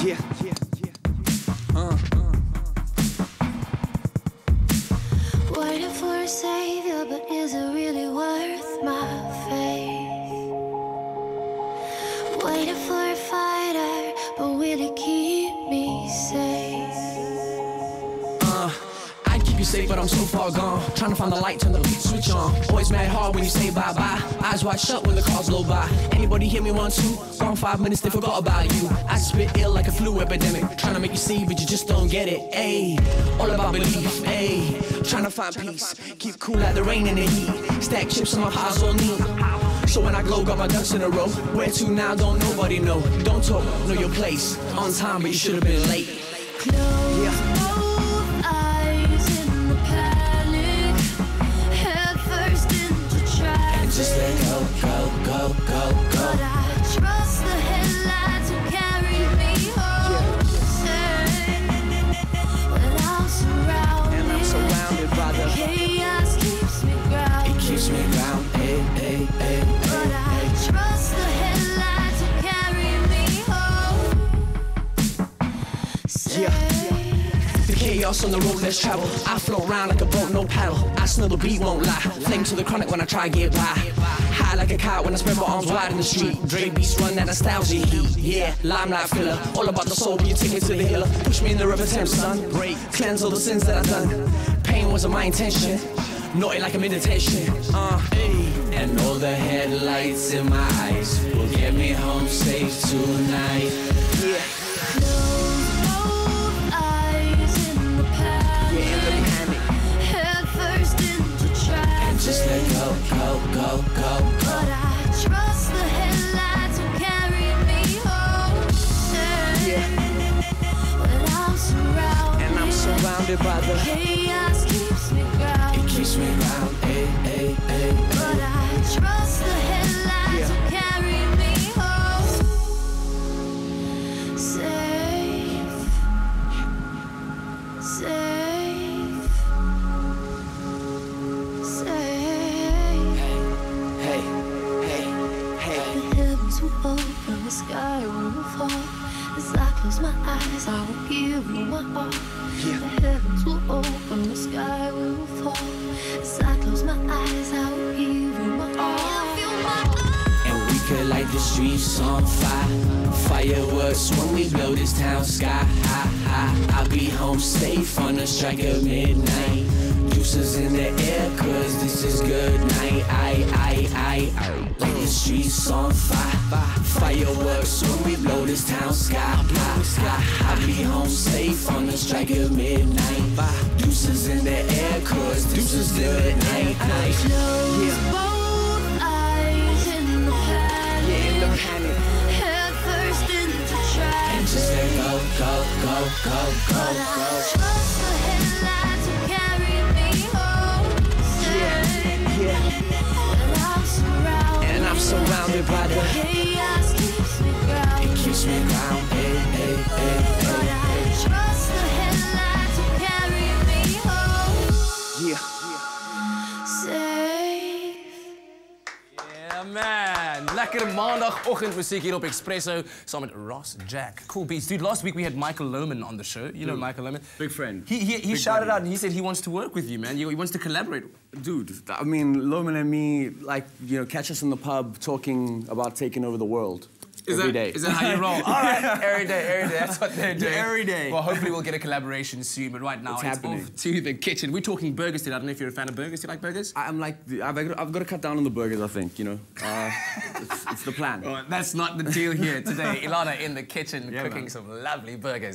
Waiting for a savior, but is it really worth my faith? Waiting for a fighter, but will it keep me safe? I'd keep you safe, but I'm so far gone. Trying to find the light, turn the switch on. Always mad hard when you say bye-bye. Eyes wide shut when the cars blow by. Anybody hear me 1, 2? Gone 5 minutes, they forgot about you. I spit ill like a flu epidemic. Trying to make you see, but you just don't get it. Ay, all about belief. Ay, trying to find peace. Keep cool like the rain and the heat. Stack chips on my highs on knee. So when I glow, got my ducks in a row. Where to now? Don't nobody know. Don't talk, know your place. On time, but you should have been late. Just let go, go, go, go, go. But I trust the headlights who carry me home. But I'm surrounded. And I'm surrounded by the chaos keeps me grounded. It keeps me grounded. But I trust the headlights who carry me home. The chaos on the road, let's travel. I float round like a boat, no paddle. I smell the beat, won't lie. Flame to the chronic when I try to get by. High like a kite when I spread my arms wide in the street. Dre beats run that nostalgia heat. Yeah, limelight filler. All about the soul when you take me to the healer. Push me in the river Thames, son. Break, cleanse all the sins that I've done. Pain wasn't my intention. Naughty like a meditation. And all the headlights in my eyes will get me home safe tonight. Just let go, go, go, go, go. But I trust the headlights will carry me home. But I'm surrounded. And I'm surrounded by the chaos keeps me grounded. It keeps me grounded. But I trust the headlights will carry me home. Safe, safe, safe. Over the sky will fall. As I close my eyes, I will give you my heart. The heavens will open, the sky will fall. As I close my eyes, I will give you my heart. And we could light the streets on fire. Fireworks when we blow this town sky high. I'll be home safe on the strike of midnight. Juices in the air, cause this is good night. I light the streets on fire. Fireworks when we blow this town sky high. I'll be home safe on the strike of midnight. Deuces in the air, cause this is good night. I close both eyes in the panic. Head first into traffic. And just let go, go, go, go, go, go. Trust the headlights will carry me home. And I'm surrounded by the chaos keeps me grounded. It keeps me grounded. But I trust the headlights will carry me home. Safe. Yeah, man. Lekker maandagochtendmuziek hier op Expresso, samen met Ross Jack. Cool beats. Dude, last week we had Michael Lohman on the show. You know Michael Lohman? Big friend. He shouted out and he said he wants to work with you, man. He wants to collaborate. Dude, I mean, Lohman and me, like, you know, catch us in the pub talking about taking over the world. Every day. Is that how you roll? All right, every day, that's what they're doing. Every day. Well, hopefully we'll get a collaboration soon, but right now it's off to the kitchen. We're talking burgers today. I don't know if you're a fan of burgers. Do you like burgers? I've got to cut down on the burgers, I think, you know. It's the plan. Well, that's not the deal here today. Ilana in the kitchen cooking some lovely burgers.